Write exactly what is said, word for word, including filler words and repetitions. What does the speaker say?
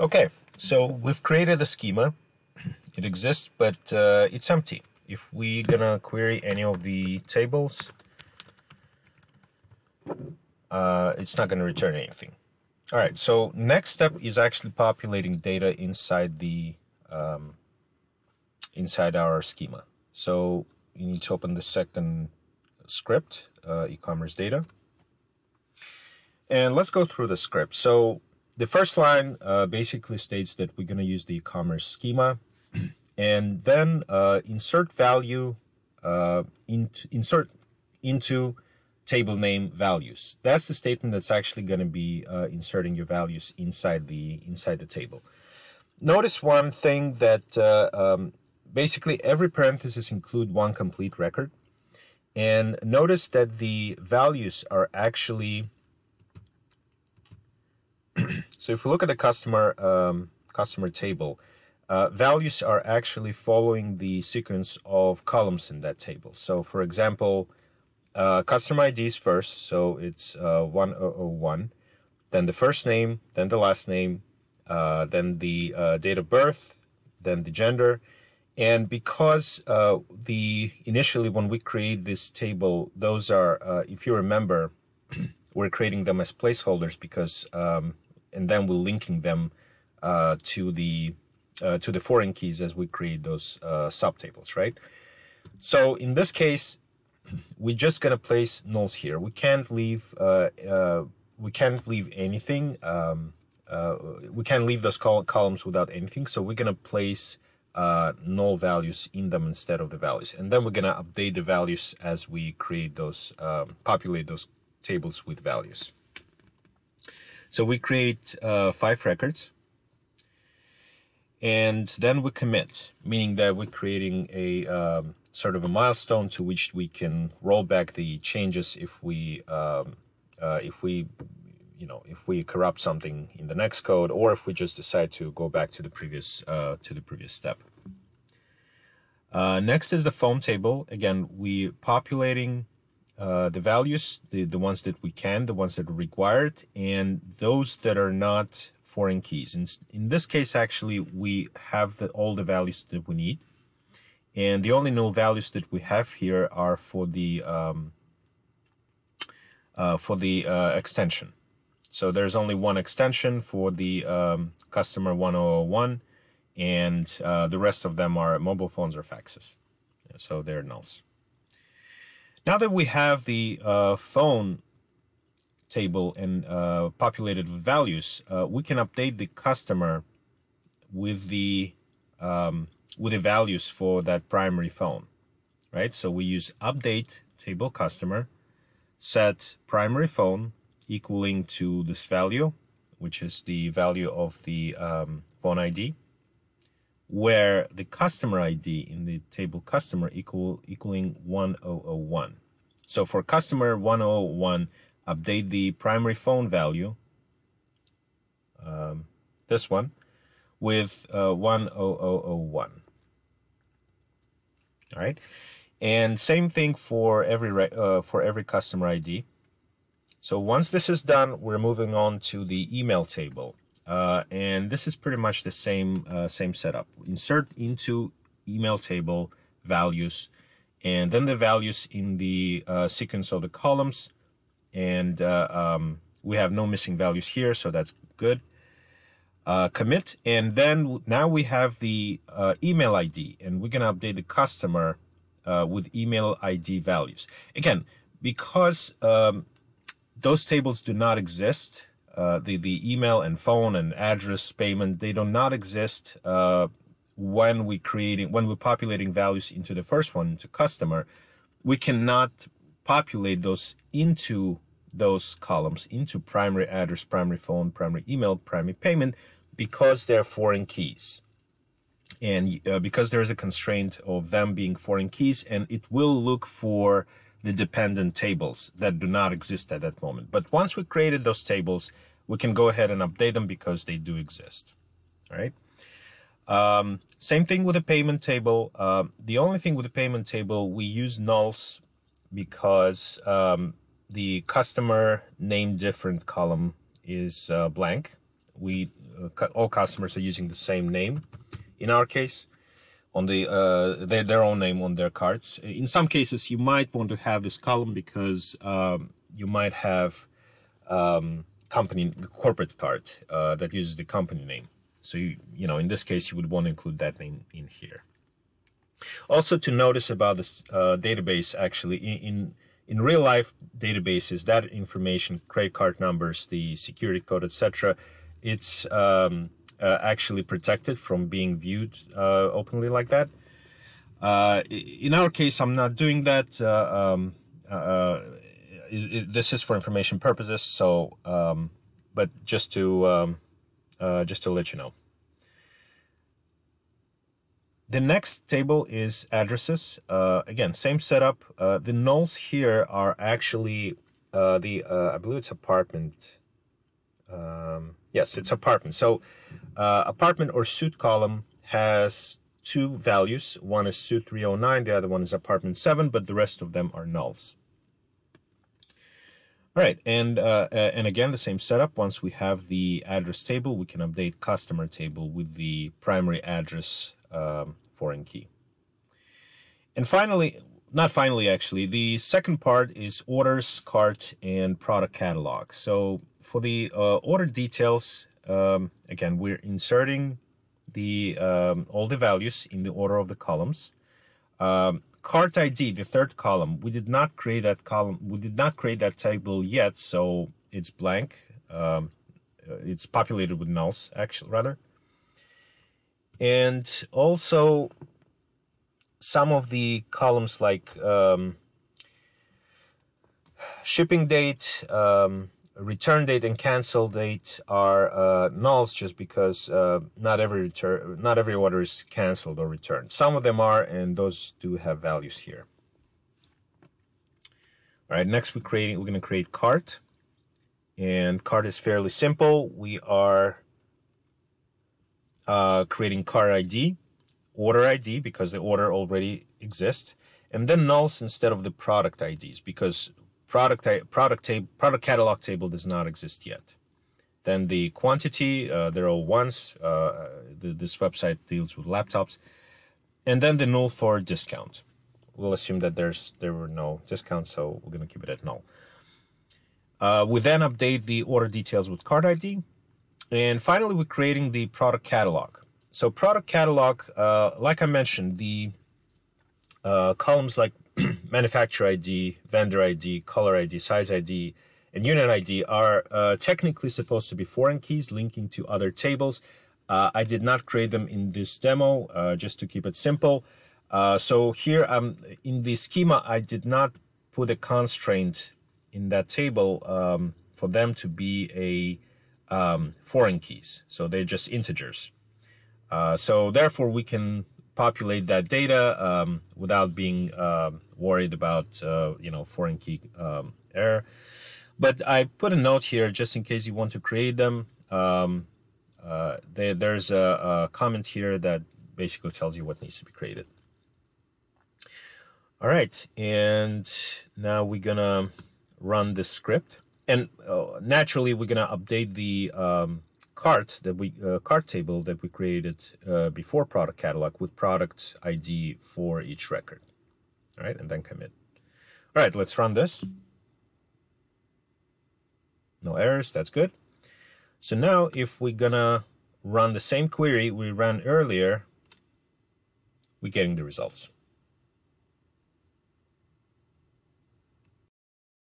Okay, so we've created a schema. It exists, but uh, it's empty. If we're gonna query any of the tables, uh, it's not gonna return anything. All right, so next step is actually populating data inside the um, inside our schema. So you need to open the second script, uh, e-commerce data, and let's go through the script. So the first line uh, basically states that we're gonna use the e-commerce schema, and then uh, insert value uh, into insert into table name values. That's the statement that's actually going to be uh, inserting your values inside the inside the table. Notice one thing that uh, um, basically every parenthesis include one complete record, and notice that the values are actually. So if we look at the customer um, customer table. Uh, values are actually following the sequence of columns in that table. So, for example, uh, customer I D is first, so it's uh, one thousand one, then the first name, then the last name, uh, then the uh, date of birth, then the gender. And because uh, the initially when we create this table, those are, uh, if you remember, we're creating them as placeholders because, um, and then we're linking them uh, to the Uh, to the foreign keys as we create those uh, subtables, right? So in this case, we're just gonna place nulls here. We can't leave. Uh, uh, we can't leave anything. Um, uh, we can't leave those col columns without anything. So we're gonna place uh, null values in them instead of the values, and then we're gonna update the values as we create those, um, populate those tables with values. So we create uh, five records. And then we commit, meaning that we're creating a um, sort of a milestone to which we can roll back the changes if we, um, uh, if we, you know, if we corrupt something in the next code, or if we just decide to go back to the previous uh, to the previous step. Uh, next is the form table. Again, we're populating uh, the values, the the ones that we can, the ones that are required, and those that are not. Foreign keys. In, in this case, actually, we have the, all the values that we need, and the only null values that we have here are for the um, uh, for the uh, extension. So there's only one extension for the um, customer one thousand one, and uh, the rest of them are mobile phones or faxes. So they're nulls. Now that we have the uh, phone table and uh, populated values, uh, we can update the customer with the um, with the values for that primary phone, right? So we use update table customer, set primary phone equaling to this value, which is the value of the um, phone I D, where the customer I D in the table customer equal equaling one thousand one. So for customer one thousand one. Update the primary phone value, um, this one, with uh, one thousand one. All right, and same thing for every uh, for every customer I D. So once this is done, we're moving on to the email table, uh, and this is pretty much the same uh, same setup. Insert into email table values, and then the values in the uh, sequence of the columns. And uh, um, we have no missing values here, so that's good. Uh, commit, and then now we have the uh, email I D, and we're gonna update the customer uh, with email I D values. Again, because um, those tables do not exist, uh, the, the email and phone and address payment, they do not exist uh, when, we creating, when we're populating values into the first one, into customer, we cannot populate those into those columns, into primary address, primary phone, primary email, primary payment, because they're foreign keys. And uh, because there is a constraint of them being foreign keys, and it will look for the dependent tables that do not exist at that moment. But once we created those tables, we can go ahead and update them because they do exist, all right? Um, same thing with the payment table. Uh, the only thing with the payment table, we use nulls because um, the customer name different column is uh, blank, we uh, all customers are using the same name. In our case, on the uh, their, their own name on their cards. In some cases, you might want to have this column because um, you might have um, company the corporate card uh, that uses the company name. So you, you know, in this case, you would want to include that name in here. Also, to notice about this uh, database, actually, in, in in real life databases, that information, credit card numbers, the security code, et cetera, it's um, uh, actually protected from being viewed uh, openly like that. Uh, in our case, I'm not doing that. Uh, um, uh, it, it, this is for information purposes. So, um, but just to um, uh, just to let you know. The next table is addresses. Uh, again, same setup. Uh, the nulls here are actually uh, the, uh, I believe it's apartment. Um, yes, it's apartment. So uh, apartment or suite column has two values. One is suite three oh nine, the other one is apartment seven, but the rest of them are nulls. All right, and, uh, and again, the same setup. Once we have the address table, we can update customer table with the primary address Um, foreign key. And finally, not finally actually, the second part is orders, cart, and product catalog. So for the uh, order details, um, again, we're inserting the um, all the values in the order of the columns. Um, cart I D, the third column, we did not create that column, we did not create that table yet, so it's blank. Um, it's populated with nulls, actually, rather. And also some of the columns like um, shipping date, um, return date, and cancel date are uh, nulls just because uh, not every return, not every order is canceled or returned. Some of them are, and those do have values here. All right, next we're creating, we're going to create cart, and cart is fairly simple. We are Uh, creating cart I D, order I D, because the order already exists, and then nulls instead of the product I Ds, because product product table product catalog table does not exist yet. Then the quantity, uh, they're all ones. Uh, the, this website deals with laptops, and then the null for discount. We'll assume that there's there were no discounts, so we're going to keep it at null. Uh, we then update the order details with cart I D. And finally, we're creating the product catalog. So product catalog, uh, like I mentioned, the uh, columns like manufacturer I D, vendor I D, color I D, size I D, and unit I D are uh, technically supposed to be foreign keys linking to other tables. Uh, I did not create them in this demo, uh, just to keep it simple. Uh, so here, I'm, in the schema, I did not put a constraint in that table um, for them to be a Um, foreign keys, so they're just integers. Uh, so therefore, we can populate that data um, without being uh, worried about uh, you know, foreign key um, error. But I put a note here just in case you want to create them. Um, uh, there, there's a, a comment here that basically tells you what needs to be created. All right, and now we're gonna run the script. And uh, naturally, we're going to update the um, cart that we uh, cart table that we created uh, before product catalog with product I D for each record. All right, and then commit. All right, let's run this. No errors. That's good. So now, if we're going to run the same query we ran earlier, we're getting the results.